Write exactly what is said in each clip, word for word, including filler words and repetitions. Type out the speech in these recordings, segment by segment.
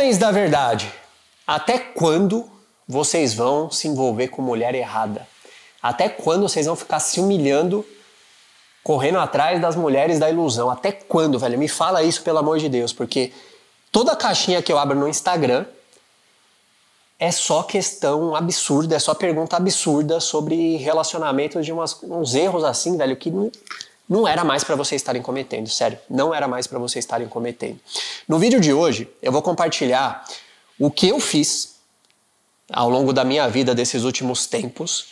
Homens da verdade, até quando vocês vão se envolver com mulher errada? Até quando vocês vão ficar se humilhando, correndo atrás das mulheres da ilusão? Até quando, velho? Me fala isso, pelo amor de Deus, porque toda caixinha que eu abro no Instagram é só questão absurda, é só pergunta absurda sobre relacionamentos, de umas, uns erros assim, velho, que não, não era mais pra vocês estarem cometendo, sério. Não era mais pra vocês estarem cometendo. No vídeo de hoje, eu vou compartilhar o que eu fiz ao longo da minha vida desses últimos tempos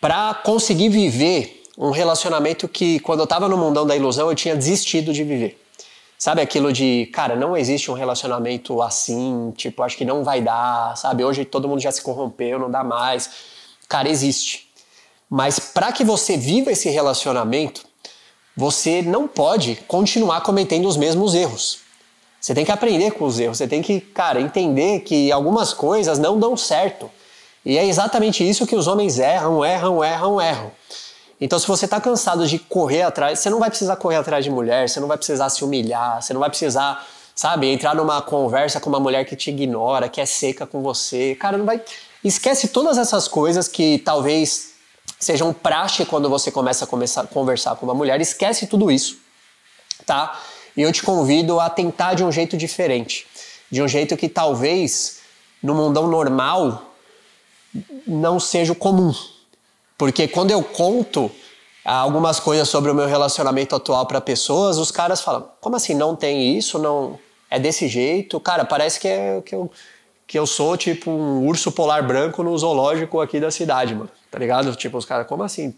pra conseguir viver um relacionamento que, quando eu tava no mundão da ilusão, eu tinha desistido de viver. Sabe aquilo de, cara, não existe um relacionamento assim, tipo, acho que não vai dar, sabe? Hoje todo mundo já se corrompeu, não dá mais. Cara, existe. Mas para que você viva esse relacionamento, você não pode continuar cometendo os mesmos erros. Você tem que aprender com os erros, você tem que, cara, entender que algumas coisas não dão certo. E é exatamente isso que os homens erram, erram, erram, erram. Então, se você tá cansado de correr atrás, você não vai precisar correr atrás de mulher, você não vai precisar se humilhar, você não vai precisar, sabe, entrar numa conversa com uma mulher que te ignora, que é seca com você. Cara, não vai... Esquece todas essas coisas que talvez sejam praxe quando você começa a começar, conversar com uma mulher. Esquece tudo isso, tá? E eu te convido a tentar de um jeito diferente. De um jeito que talvez, no mundão normal, não seja o comum. Porque quando eu conto algumas coisas sobre o meu relacionamento atual para pessoas, os caras falam, como assim, não tem isso, não é desse jeito? Cara, parece que, é, que, eu, que eu sou tipo um urso polar branco no zoológico aqui da cidade, mano, tá ligado? Tipo, os caras, como assim?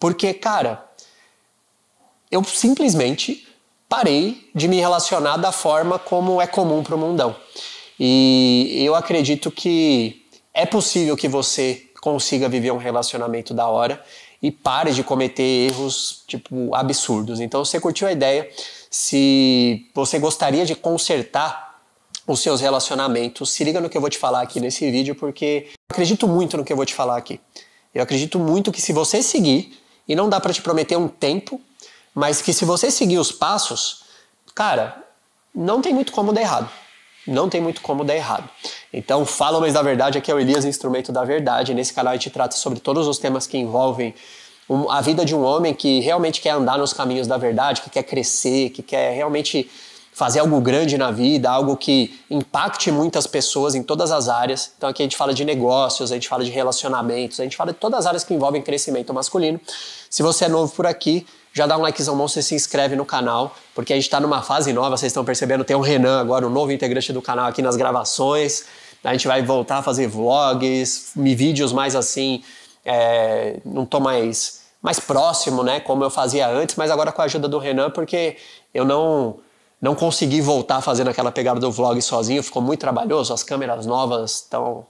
Porque, cara, eu simplesmente parei de me relacionar da forma como é comum pro mundão. E eu acredito que é possível que você consiga viver um relacionamento da hora e pare de cometer erros, tipo, absurdos. Então, se você curtiu a ideia, se você gostaria de consertar os seus relacionamentos, se liga no que eu vou te falar aqui nesse vídeo, porque eu acredito muito no que eu vou te falar aqui. Eu acredito muito que se você seguir, e não dá pra te prometer um tempo, mas que se você seguir os passos, cara, não tem muito como dar errado. Não tem muito como dar errado. Então, fala, mas da verdade, aqui é o Elias Instrumento da Verdade. Nesse canal a gente trata sobre todos os temas que envolvem um, a vida de um homem que realmente quer andar nos caminhos da verdade, que quer crescer, que quer realmente fazer algo grande na vida, algo que impacte muitas pessoas em todas as áreas. Então aqui a gente fala de negócios, a gente fala de relacionamentos, a gente fala de todas as áreas que envolvem crescimento masculino. Se você é novo por aqui, já dá um likezão monstro e se inscreve no canal, porque a gente tá numa fase nova, vocês estão percebendo, tem o Renan agora, um novo integrante do canal aqui nas gravações, a gente vai voltar a fazer vlogs, vídeos mais assim, é, não tô mais, mais próximo, né, como eu fazia antes, mas agora com a ajuda do Renan, porque eu não, não consegui voltar fazendo aquela pegada do vlog sozinho, ficou muito trabalhoso, as câmeras novas estão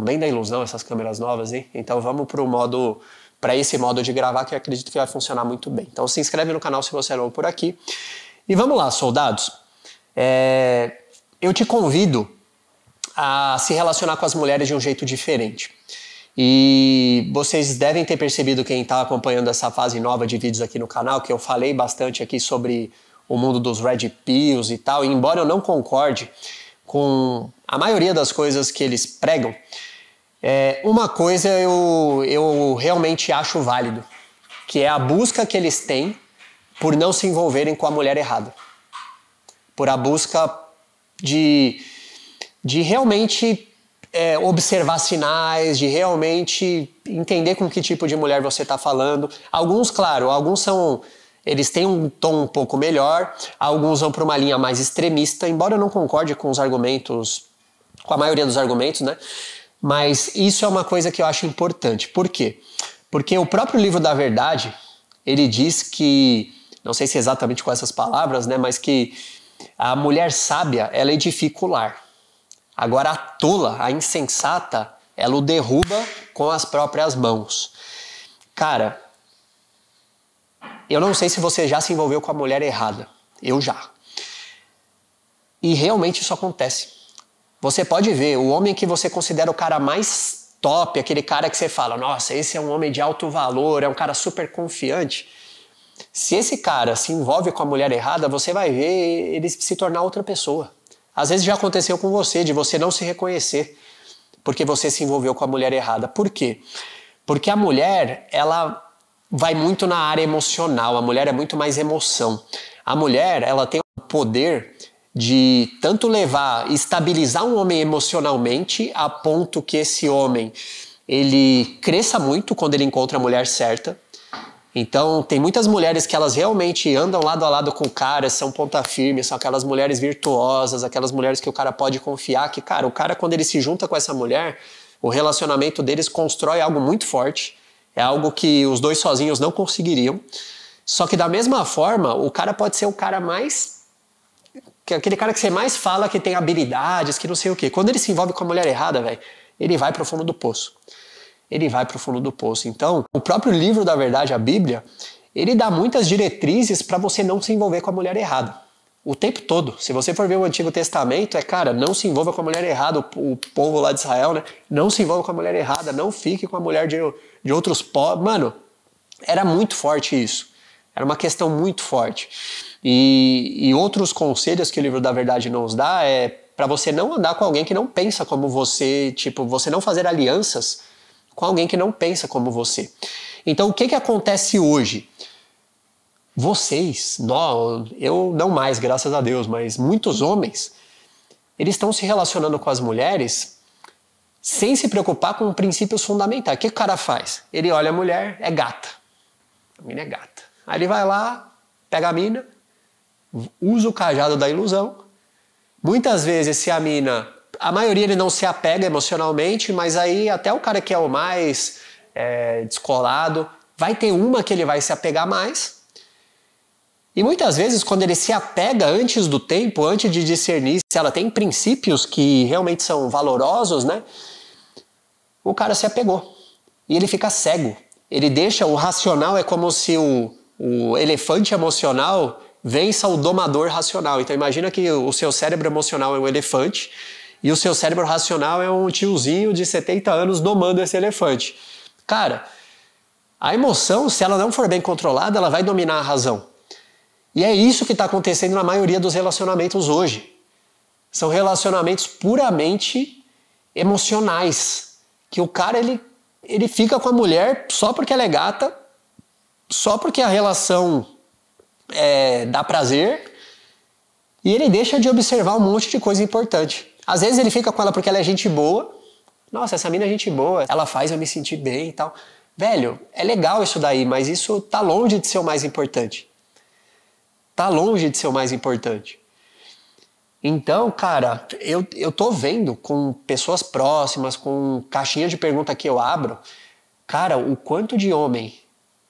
bem da ilusão, essas câmeras novas, hein? Então vamos pro modo... para esse modo de gravar que eu acredito que vai funcionar muito bem. Então se inscreve no canal se você é novo por aqui. E vamos lá, soldados. É... Eu te convido a se relacionar com as mulheres de um jeito diferente. E vocês devem ter percebido, quem está acompanhando essa fase nova de vídeos aqui no canal, que eu falei bastante aqui sobre o mundo dos Red Pills e tal. E embora eu não concorde com a maioria das coisas que eles pregam, É, uma coisa eu, eu realmente acho válido, que é a busca que eles têm por não se envolverem com a mulher errada. Por a busca de, de realmente é, observar sinais, de realmente entender com que tipo de mulher você está falando. Alguns, claro, alguns são... Eles têm um tom um pouco melhor, alguns vão para uma linha mais extremista, embora eu não concorde com os argumentos, com a maioria dos argumentos, né? Mas isso é uma coisa que eu acho importante. Por quê? Porque o próprio livro da verdade, ele diz que, não sei se exatamente com essas palavras, né, mas que a mulher sábia, ela edifica o lar. Agora a tola, a insensata, ela o derruba com as próprias mãos. Cara, eu não sei se você já se envolveu com a mulher errada. Eu já. E realmente isso acontece. Você pode ver, o homem que você considera o cara mais top, aquele cara que você fala, nossa, esse é um homem de alto valor, é um cara super confiante. Se esse cara se envolve com a mulher errada, você vai ver ele se tornar outra pessoa. Às vezes já aconteceu com você, de você não se reconhecer porque você se envolveu com a mulher errada. Por quê? Porque a mulher, ela vai muito na área emocional. A mulher é muito mais emoção. A mulher, ela tem o poder de tanto levar, estabilizar um homem emocionalmente a ponto que esse homem, ele cresça muito quando ele encontra a mulher certa. Então, tem muitas mulheres que elas realmente andam lado a lado com o cara, são ponta firme, são aquelas mulheres virtuosas, aquelas mulheres que o cara pode confiar, que, cara, o cara, quando ele se junta com essa mulher, o relacionamento deles constrói algo muito forte, é algo que os dois sozinhos não conseguiriam. Só que da mesma forma, o cara pode ser o cara mais... aquele cara que você mais fala que tem habilidades, que não sei o quê. Quando ele se envolve com a mulher errada, velho, ele vai pro fundo do poço. Ele vai para o fundo do poço. Então, o próprio livro da verdade, a Bíblia, ele dá muitas diretrizes para você não se envolver com a mulher errada. O tempo todo. Se você for ver o Antigo Testamento, é, cara, não se envolva com a mulher errada. O, o povo lá de Israel, né? Não se envolva com a mulher errada. Não fique com a mulher de, de outros povos. Mano, era muito forte isso. Era uma questão muito forte. E, e outros conselhos que o livro da verdade nos dá é para você não andar com alguém que não pensa como você. Tipo, você não fazer alianças com alguém que não pensa como você. Então, o que que acontece hoje? Vocês, nós, eu não mais, graças a Deus, mas muitos homens, eles estão se relacionando com as mulheres sem se preocupar com princípios fundamentais. O que o cara faz? Ele olha a mulher, é gata. A mina é gata. Aí ele vai lá, pega a mina, usa o cajado da ilusão. Muitas vezes, se a mina... A maioria ele não se apega emocionalmente, mas aí até o cara que é o mais é, descolado, vai ter uma que ele vai se apegar mais. E muitas vezes quando ele se apega antes do tempo, antes de discernir se ela tem princípios que realmente são valorosos, né? O cara se apegou. E ele fica cego. Ele deixa o racional, é como se o, o elefante emocional vença o domador racional. Então imagina que o seu cérebro emocional é um elefante, e o seu cérebro racional é um tiozinho de setenta anos domando esse elefante. Cara, a emoção, se ela não for bem controlada, ela vai dominar a razão. E é isso que está acontecendo na maioria dos relacionamentos hoje. São relacionamentos puramente emocionais. Que o cara, ele, ele fica com a mulher só porque ela é gata, só porque a relação é, dá prazer, e ele deixa de observar um monte de coisa importante. Às vezes ele fica com ela porque ela é gente boa. Nossa, essa mina é gente boa. Ela faz eu me sentir bem e tal. Velho, é legal isso daí, mas isso tá longe de ser o mais importante. Tá longe de ser o mais importante. Então, cara, eu, eu tô vendo com pessoas próximas, com caixinha de pergunta que eu abro, cara, o quanto de homem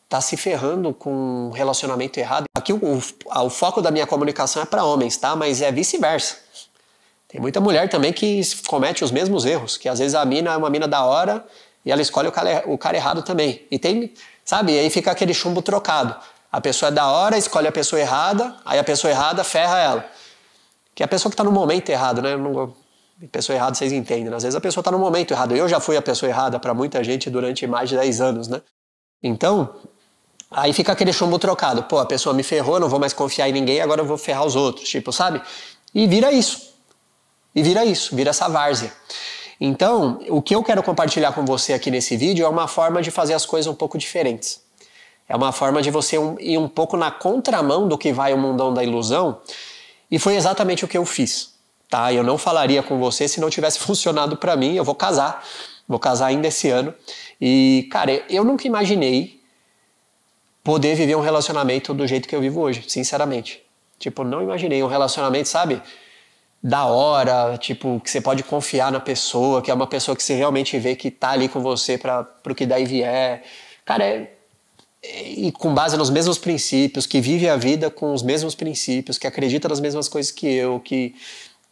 tá se ferrando com um relacionamento errado. Aqui o, o, o foco da minha comunicação é pra homens, tá? Mas é vice-versa. Tem muita mulher também que comete os mesmos erros, que às vezes a mina é uma mina da hora e ela escolhe o cara, o cara errado também. E tem, sabe, aí fica aquele chumbo trocado. A pessoa é da hora, escolhe a pessoa errada, aí a pessoa errada ferra ela. Que é a pessoa que está no momento errado, né? Não, pessoa errada vocês entendem, né? Às vezes a pessoa está no momento errado. Eu já fui a pessoa errada para muita gente durante mais de dez anos, né? Então, aí fica aquele chumbo trocado. Pô, a pessoa me ferrou, não vou mais confiar em ninguém, agora eu vou ferrar os outros, tipo, sabe? E vira isso. E vira isso, vira essa várzea. Então, o que eu quero compartilhar com você aqui nesse vídeo é uma forma de fazer as coisas um pouco diferentes. É uma forma de você ir um pouco na contramão do que vai o mundão da ilusão. E foi exatamente o que eu fiz. Tá? Eu não falaria com você se não tivesse funcionado pra mim. Eu vou casar. Vou casar ainda esse ano. E, cara, eu nunca imaginei poder viver um relacionamento do jeito que eu vivo hoje, sinceramente. Tipo, não imaginei um relacionamento, sabe... da hora, tipo, que você pode confiar na pessoa, que é uma pessoa que você realmente vê que tá ali com você para pro que daí vier. Cara, é, é, e com base nos mesmos princípios, que vive a vida com os mesmos princípios, que acredita nas mesmas coisas que eu, que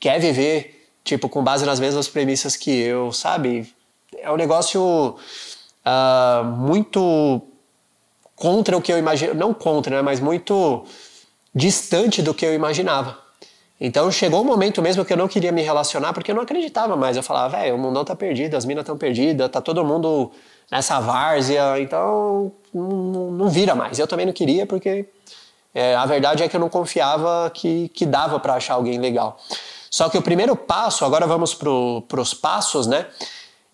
quer viver, tipo, com base nas mesmas premissas que eu, sabe? É um negócio uh, muito contra o que eu imaginava, não contra, né, mas muito distante do que eu imaginava. Então chegou um momento mesmo que eu não queria me relacionar porque eu não acreditava mais. Eu falava, velho, o mundão tá perdido, as minas estão perdidas, tá todo mundo nessa várzea, então não, não vira mais. Eu também não queria porque é, a verdade é que eu não confiava que, que dava pra achar alguém legal. Só que o primeiro passo, agora vamos para os passos, né?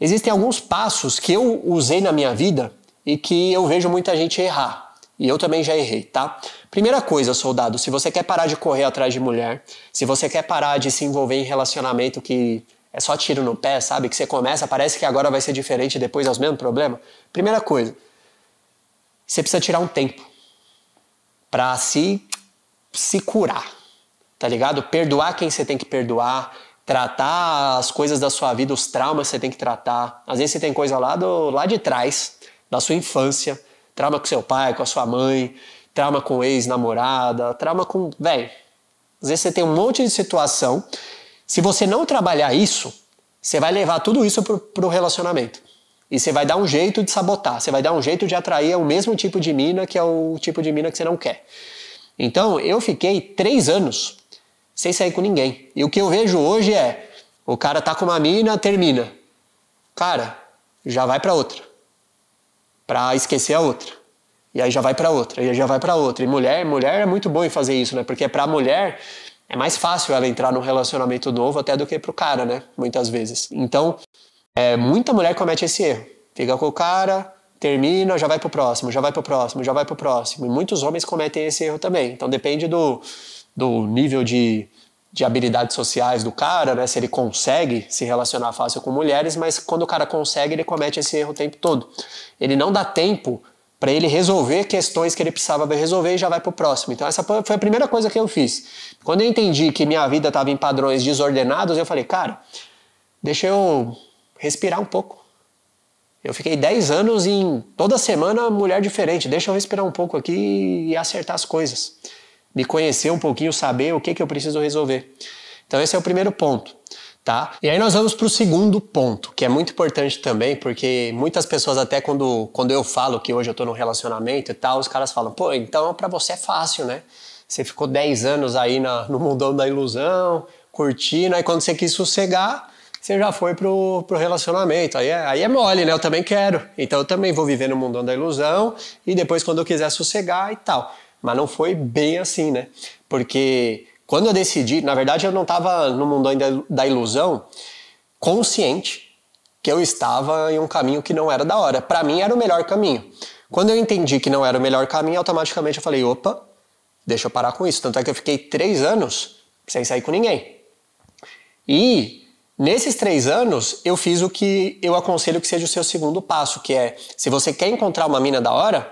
Existem alguns passos que eu usei na minha vida e que eu vejo muita gente errar. E eu também já errei, tá? Primeira coisa, soldado, se você quer parar de correr atrás de mulher, se você quer parar de se envolver em relacionamento que é só tiro no pé, sabe? Que você começa, parece que agora vai ser diferente, depois é os mesmos problemas. Primeira coisa, você precisa tirar um tempo pra se, se curar, tá ligado? Perdoar quem você tem que perdoar, tratar as coisas da sua vida, os traumas que você tem que tratar. Às vezes você tem coisa lá, do, lá de trás, da sua infância, trauma com seu pai, com a sua mãe, trauma com ex-namorada, trauma com... velho, às vezes você tem um monte de situação. Se você não trabalhar isso, você vai levar tudo isso pro, pro relacionamento. E você vai dar um jeito de sabotar, você vai dar um jeito de atrair o mesmo tipo de mina que é o tipo de mina que você não quer. Então, eu fiquei três anos sem sair com ninguém. E o que eu vejo hoje é, o cara tá com uma mina, termina. Cara, já vai pra outra. Pra esquecer a outra. E aí já vai pra outra, e aí já vai pra outra. E mulher, mulher é muito bom em fazer isso, né? Porque pra mulher... é mais fácil ela entrar num relacionamento novo até do que pro cara, né? Muitas vezes. Então, é, muita mulher comete esse erro. Fica com o cara, termina, já vai pro próximo, já vai pro próximo, já vai pro próximo. E muitos homens cometem esse erro também. Então, depende do, do nível de, de habilidades sociais do cara, né? Se ele consegue se relacionar fácil com mulheres, mas quando o cara consegue, ele comete esse erro o tempo todo. Ele não dá tempo para ele resolver questões que ele precisava resolver e já vai pro próximo. Então essa foi a primeira coisa que eu fiz. Quando eu entendi que minha vida estava em padrões desordenados, eu falei, cara, deixa eu respirar um pouco. Eu fiquei dez anos em toda semana mulher diferente, deixa eu respirar um pouco aqui e acertar as coisas. Me conhecer um pouquinho, saber o que, que eu preciso resolver. Então esse é o primeiro ponto. Tá? E aí nós vamos para o segundo ponto, que é muito importante também, porque muitas pessoas até quando, quando eu falo que hoje eu estou num relacionamento e tal, os caras falam, pô, então para você é fácil, né? Você ficou dez anos aí na, no mundão da ilusão, curtindo, aí quando você quis sossegar, você já foi pro, pro relacionamento. Aí é, aí é mole, né? Eu também quero. Então eu também vou viver no mundão da ilusão e depois quando eu quiser sossegar e tal. Mas não foi bem assim, né? Porque... quando eu decidi, na verdade eu não estava no mundo ainda da ilusão, consciente que eu estava em um caminho que não era da hora. Para mim era o melhor caminho. Quando eu entendi que não era o melhor caminho, automaticamente eu falei, opa, deixa eu parar com isso. Tanto é que eu fiquei três anos sem sair com ninguém. E nesses três anos eu fiz o que eu aconselho que seja o seu segundo passo, que é, se você quer encontrar uma mina da hora...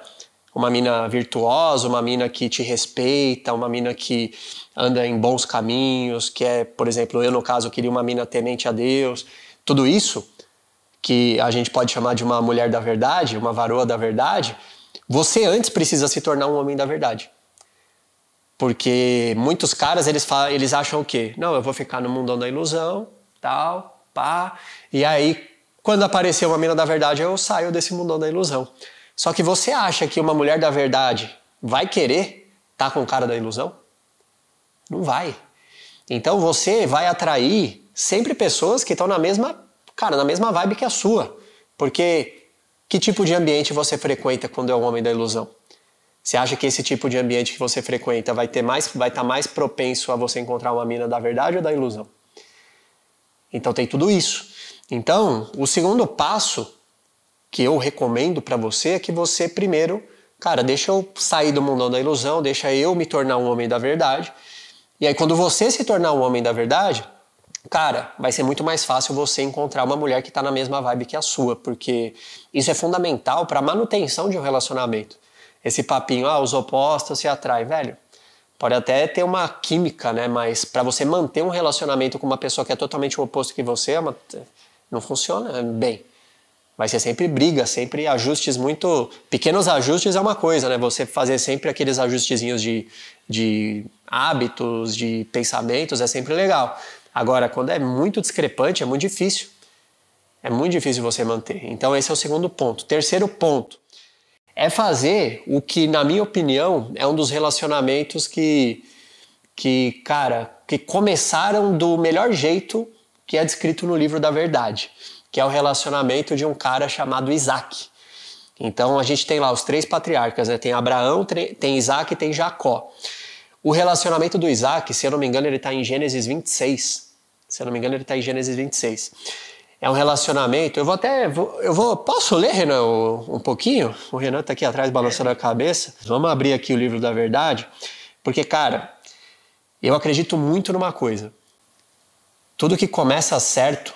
uma mina virtuosa, uma mina que te respeita, uma mina que anda em bons caminhos, que é, por exemplo, eu no caso queria uma mina temente a Deus. Tudo isso, que a gente pode chamar de uma mulher da verdade, uma varoa da verdade, você antes precisa se tornar um homem da verdade. Porque muitos caras, eles, falam, eles acham o quê? Não, eu vou ficar no mundão da ilusão, tal, pá. E aí, quando aparecer uma mina da verdade, eu saio desse mundão da ilusão. Só que você acha que uma mulher da verdade vai querer estar com o cara da ilusão? Não vai. Então você vai atrair sempre pessoas que estão na mesma, cara, na mesma vibe que a sua. Porque que tipo de ambiente você frequenta quando é um homem da ilusão? Você acha que esse tipo de ambiente que você frequenta vai ter mais, vai estar mais propenso a você encontrar uma mina da verdade ou da ilusão? Então tem tudo isso. Então, o segundo passo que eu recomendo pra você é que você primeiro, cara, deixa eu sair do mundão da ilusão, deixa eu me tornar um homem da verdade. E aí quando você se tornar um homem da verdade, cara, vai ser muito mais fácil você encontrar uma mulher que tá na mesma vibe que a sua, porque isso é fundamental pra manutenção de um relacionamento. Esse papinho, ah, os opostos se atraem, velho. Pode até ter uma química, né, mas pra você manter um relacionamento com uma pessoa que é totalmente o oposto que você, é uma... não funciona bem. Vai ser sempre briga, sempre ajustes muito... pequenos ajustes é uma coisa, né? Você fazer sempre aqueles ajustezinhos de, de hábitos, de pensamentos, é sempre legal. Agora, quando é muito discrepante, é muito difícil. É muito difícil você manter. Então, esse é o segundo ponto. Terceiro ponto é fazer o que, na minha opinião, é um dos relacionamentos que, que cara, que começaram do melhor jeito que é descrito no livro da verdade, que é o relacionamento de um cara chamado Isaque. Então a gente tem lá os três patriarcas, né? Tem Abraão, tem Isaque e tem Jacó. O relacionamento do Isaque, se eu não me engano, ele está em Gênesis vinte e seis. Se eu não me engano, ele está em Gênesis vinte e seis. É um relacionamento. Eu vou até... Vou, eu vou, posso ler, Renan, um pouquinho? O Renan está aqui atrás balançando a cabeça. Vamos abrir aqui o livro da verdade. Porque, cara, eu acredito muito numa coisa. Tudo que começa certo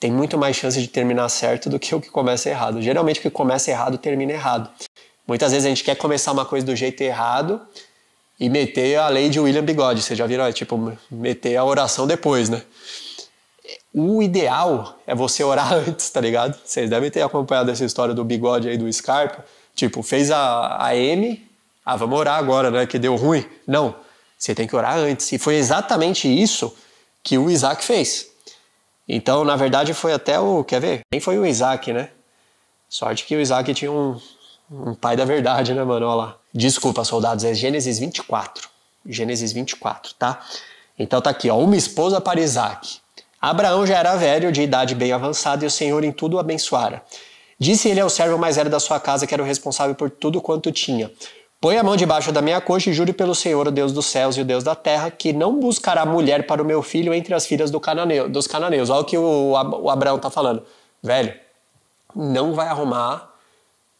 tem muito mais chance de terminar certo do que o que começa errado. Geralmente o que começa errado termina errado. Muitas vezes a gente quer começar uma coisa do jeito errado e meter a lei de William Bigode. Vocês já viram? É tipo, meter a oração depois, né? O ideal é você orar antes, tá ligado? Vocês devem ter acompanhado essa história do Bigode aí, do Scarpa. Tipo, fez a, a M, ah, vamos orar agora, né? Que deu ruim. Não, você tem que orar antes. E foi exatamente isso que o Isaque fez. Então, na verdade, foi até o... Quer ver? Nem foi o Isaque, né? Sorte que o Isaque tinha um... Um pai da verdade, né, mano? Olha lá. Desculpa, soldados, é Gênesis vinte e quatro. Gênesis vinte e quatro, tá? Então tá aqui, ó. Uma esposa para Isaque. Abraão já era velho, de idade bem avançada, e o Senhor em tudo o abençoara. Disse ele ao servo mais velho da sua casa, que era o responsável por tudo quanto tinha: põe a mão debaixo da minha coxa e jure pelo Senhor, o Deus dos céus e o Deus da terra, que não buscará mulher para o meu filho entre as filhas do cananeu, dos cananeus. Olha o que o, o Abraão tá falando. Velho, não vai arrumar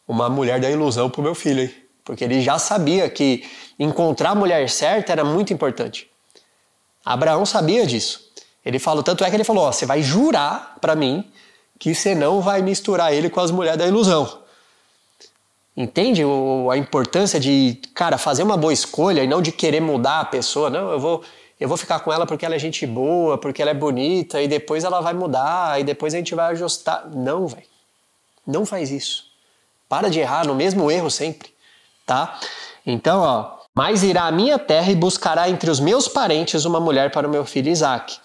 uma mulher da ilusão pro meu filho, hein? Porque ele já sabia que encontrar a mulher certa era muito importante. Abraão sabia disso. Ele falou, tanto é que ele falou, ó, você vai jurar para mim que você não vai misturar ele com as mulheres da ilusão. Entende o, a importância de, cara, fazer uma boa escolha e não de querer mudar a pessoa. Não, eu vou, eu vou ficar com ela porque ela é gente boa, porque ela é bonita, e depois ela vai mudar, e depois a gente vai ajustar. Não, velho. Não faz isso. Para de errar no mesmo erro sempre, tá? Então, ó, mas irá à minha terra e buscará entre os meus parentes uma mulher para o meu filho Isaque.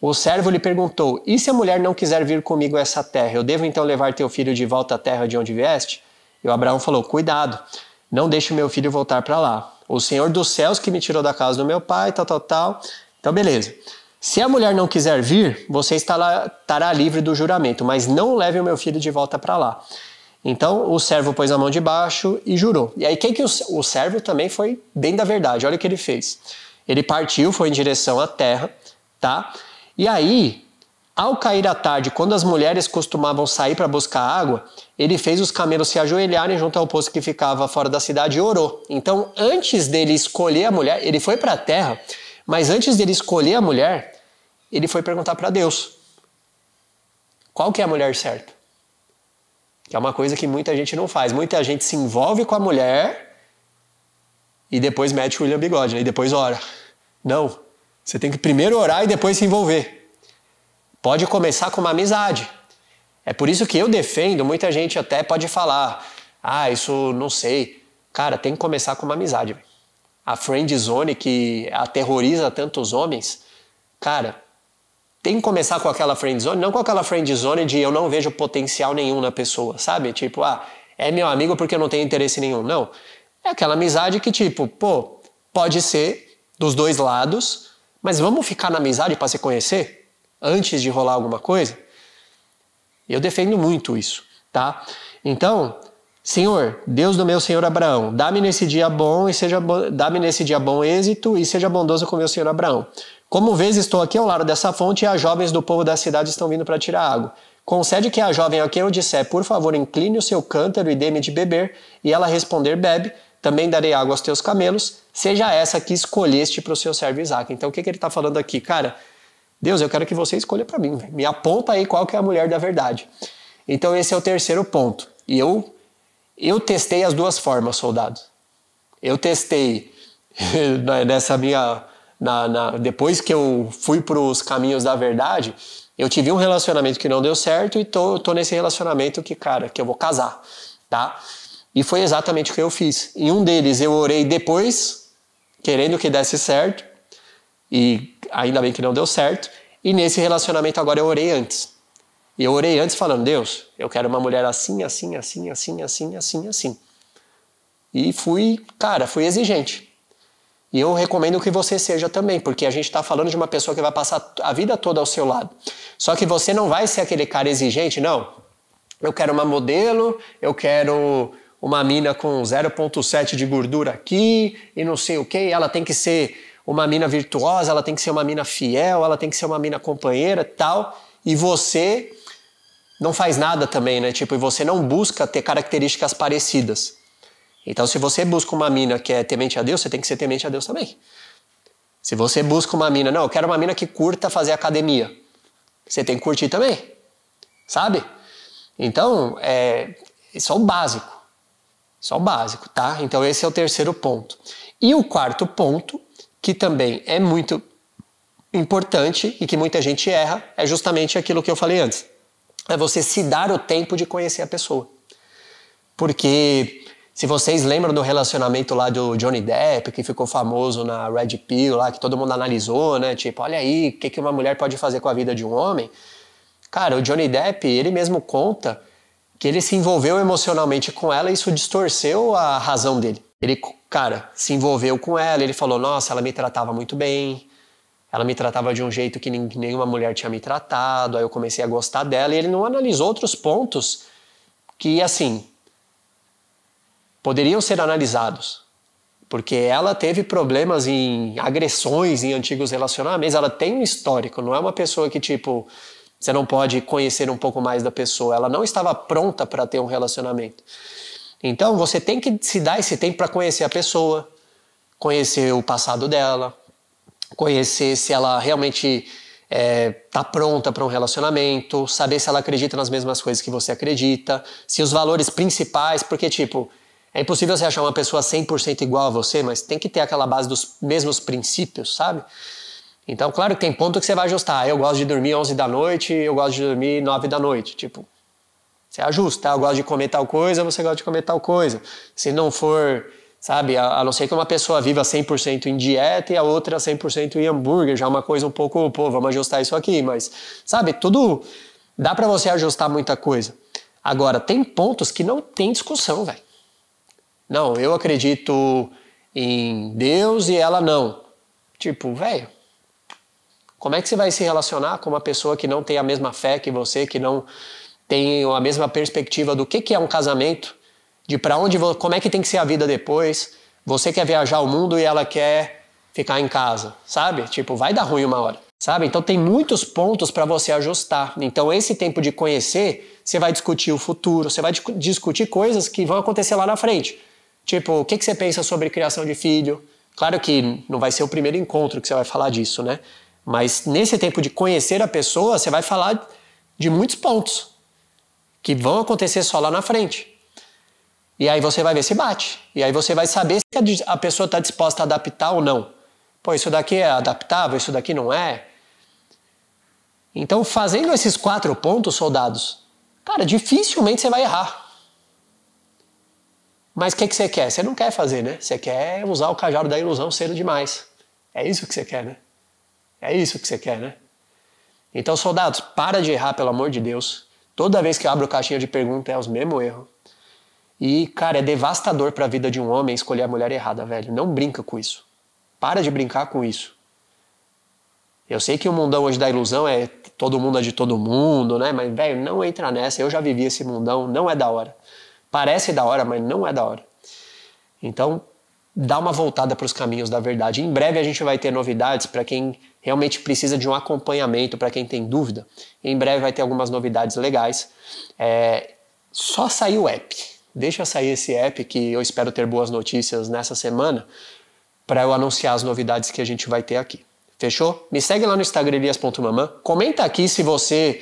O servo lhe perguntou, e se a mulher não quiser vir comigo a essa terra, eu devo então levar teu filho de volta à terra de onde vieste? E o Abraão falou, cuidado, não deixe meu filho voltar para lá. O Senhor dos céus que me tirou da casa do meu pai, tal, tal, tal. Então, beleza. Se a mulher não quiser vir, você estará, estará livre do juramento, mas não leve o meu filho de volta para lá. Então, o servo pôs a mão debaixo e jurou. E aí, quem que o, o servo também foi bem da verdade. Olha o que ele fez. Ele partiu, foi em direção à terra, tá? E aí, ao cair a tarde, quando as mulheres costumavam sair para buscar água, ele fez os camelos se ajoelharem junto ao poço que ficava fora da cidade e orou. Então, antes dele escolher a mulher, ele foi para a terra, mas antes dele escolher a mulher, ele foi perguntar para Deus. Qual que é a mulher certa? Que é uma coisa que muita gente não faz. Muita gente se envolve com a mulher e depois mete o William Bigode, né? E depois ora. Não. Você tem que primeiro orar e depois se envolver. Pode começar com uma amizade. É por isso que eu defendo, muita gente até pode falar, ah, isso não sei. Cara, tem que começar com uma amizade. A friend zone que aterroriza tantos homens, cara... Tem que começar com aquela friend zone, não com aquela friend zone de eu não vejo potencial nenhum na pessoa, sabe? Tipo, ah, é meu amigo porque eu não tenho interesse nenhum. Não. É aquela amizade que, tipo, pô, pode ser dos dois lados, mas vamos ficar na amizade para se conhecer antes de rolar alguma coisa? Eu defendo muito isso, tá? Então, Senhor, Deus do meu Senhor Abraão, dá-me nesse dia bom e seja bo... dá-me nesse dia bom êxito e seja bondoso com meu Senhor Abraão. Como vês, estou aqui ao lado dessa fonte e as jovens do povo da cidade estão vindo para tirar água. Concede que a jovem a quem eu disser, por favor, incline o seu cântaro e dê-me de beber, e ela responder, bebe, também darei água aos teus camelos, seja essa que escolheste para o seu servo Isaque. Então o que, que ele está falando aqui? Cara, Deus, eu quero que você escolha para mim, véio. Me aponta aí qual que é a mulher da verdade. Então esse é o terceiro ponto. E eu, eu testei as duas formas, soldado. Eu testei nessa minha... Na, na, depois que eu fui para os caminhos da verdade, eu tive um relacionamento que não deu certo e tô, tô nesse relacionamento que, cara, que eu vou casar, tá? E foi exatamente o que eu fiz. Em um deles eu orei depois, querendo que desse certo, e ainda bem que não deu certo. E nesse relacionamento agora eu orei antes. E eu orei antes falando, Deus, eu quero uma mulher assim, assim, assim, assim, assim, assim, assim. E fui, cara, fui exigente. E eu recomendo que você seja também, porque a gente está falando de uma pessoa que vai passar a vida toda ao seu lado. Só que você não vai ser aquele cara exigente, não. Eu quero uma modelo, eu quero uma mina com zero vírgula sete de gordura aqui, e não sei o quê. Ela tem que ser uma mina virtuosa, ela tem que ser uma mina fiel, ela tem que ser uma mina companheira, tal, e você não faz nada também, né? Tipo, e você não busca ter características parecidas. Então, se você busca uma mina que é temente a Deus, você tem que ser temente a Deus também. Se você busca uma mina, não, eu quero uma mina que curta fazer academia, você tem que curtir também, sabe? Então, é, isso é o básico. Isso é o básico, tá? Então, esse é o terceiro ponto. E o quarto ponto, que também é muito importante e que muita gente erra, é justamente aquilo que eu falei antes. É você se dar o tempo de conhecer a pessoa. Porque, se vocês lembram do relacionamento lá do Johnny Depp, que ficou famoso na Red Pill, lá, que todo mundo analisou, né? Tipo, olha aí, o que que uma mulher pode fazer com a vida de um homem? Cara, o Johnny Depp, ele mesmo conta que ele se envolveu emocionalmente com ela e isso distorceu a razão dele. Ele, cara, se envolveu com ela, ele falou, nossa, ela me tratava muito bem, ela me tratava de um jeito que nenhuma mulher tinha me tratado, aí eu comecei a gostar dela, e ele não analisou outros pontos que, assim, poderiam ser analisados. Porque ela teve problemas em agressões em antigos relacionamentos, ela tem um histórico, não é uma pessoa que, tipo... Você não pode conhecer um pouco mais da pessoa. Ela não estava pronta para ter um relacionamento. Então, você tem que se dar esse tempo para conhecer a pessoa, conhecer o passado dela, conhecer se ela realmente está pronta para um relacionamento, saber se ela acredita nas mesmas coisas que você acredita, se os valores principais... Porque, tipo, é impossível você achar uma pessoa cem por cento igual a você, mas tem que ter aquela base dos mesmos princípios, sabe? Então, claro que tem ponto que você vai ajustar. Eu gosto de dormir onze da noite, eu gosto de dormir nove da noite. Tipo, você ajusta. Eu gosto de comer tal coisa, você gosta de comer tal coisa. Se não for, sabe, a, a não ser que uma pessoa viva cem por cento em dieta e a outra cem por cento em hambúrguer, já é uma coisa um pouco, pô, vamos ajustar isso aqui. Mas, sabe, tudo dá pra você ajustar muita coisa. Agora, tem pontos que não tem discussão, velho. Não, eu acredito em Deus e ela não. Tipo, velho... Como é que você vai se relacionar com uma pessoa que não tem a mesma fé que você, que não tem a mesma perspectiva do que, que é um casamento, de pra onde, como é que tem que ser a vida depois? Você quer viajar o mundo e ela quer ficar em casa, sabe? Tipo, vai dar ruim uma hora, sabe? Então tem muitos pontos pra você ajustar. Então esse tempo de conhecer, você vai discutir o futuro, você vai discutir coisas que vão acontecer lá na frente. Tipo, o que, que você pensa sobre criação de filho? Claro que não vai ser o primeiro encontro que você vai falar disso, né? Mas nesse tempo de conhecer a pessoa, você vai falar de muitos pontos que vão acontecer só lá na frente. E aí você vai ver se bate. E aí você vai saber se a pessoa está disposta a adaptar ou não. Pô, isso daqui é adaptável, isso daqui não é. Então, fazendo esses quatro pontos, soldados, cara, dificilmente você vai errar. Mas o que, que você quer? Você não quer fazer, né? Você quer usar o cajado da ilusão cedo demais. É isso que você quer, né? É isso que você quer, né? Então, soldados, para de errar, pelo amor de Deus. Toda vez que eu abro caixinha de pergunta é os mesmos erros. E, cara, é devastador pra vida de um homem escolher a mulher errada, velho. Não brinca com isso. Para de brincar com isso. Eu sei que o mundão hoje da ilusão é todo mundo é de todo mundo, né? Mas, velho, não entra nessa. Eu já vivi esse mundão. Não é da hora. Parece da hora, mas não é da hora. Então, dá uma voltada para os caminhos da verdade. Em breve a gente vai ter novidades para quem realmente precisa de um acompanhamento, para quem tem dúvida. Em breve vai ter algumas novidades legais. É... Só sair o app. Deixa sair esse app que eu espero ter boas notícias nessa semana para eu anunciar as novidades que a gente vai ter aqui. Fechou? Me segue lá no Instagram, elias ponto maman. Comenta aqui se você...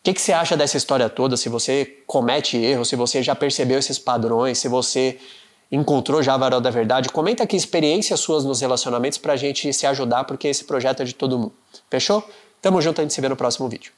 O que, que você acha dessa história toda? Se você comete erro, se você já percebeu esses padrões, se você... encontrou já a varal da verdade, comenta aqui experiências suas nos relacionamentos pra gente se ajudar, porque esse projeto é de todo mundo. Fechou? Tamo junto, a gente se vê no próximo vídeo.